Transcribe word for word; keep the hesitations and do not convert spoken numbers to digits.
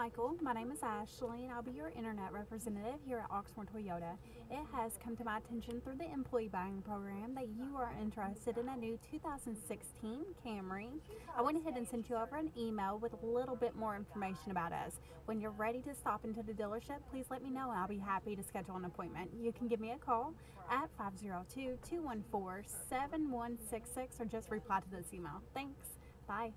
Michael. My name is Ashley and I'll be your internet representative here at Oxmoor Toyota. It has come to my attention through the employee buying program that you are interested in a new two thousand sixteen Camry. I went ahead and sent you over an email with a little bit more information about us. When you're ready to stop into the dealership, please let me know and I'll be happy to schedule an appointment. You can give me a call at five zero two, two one four, seven one six six or just reply to this email. Thanks. Bye.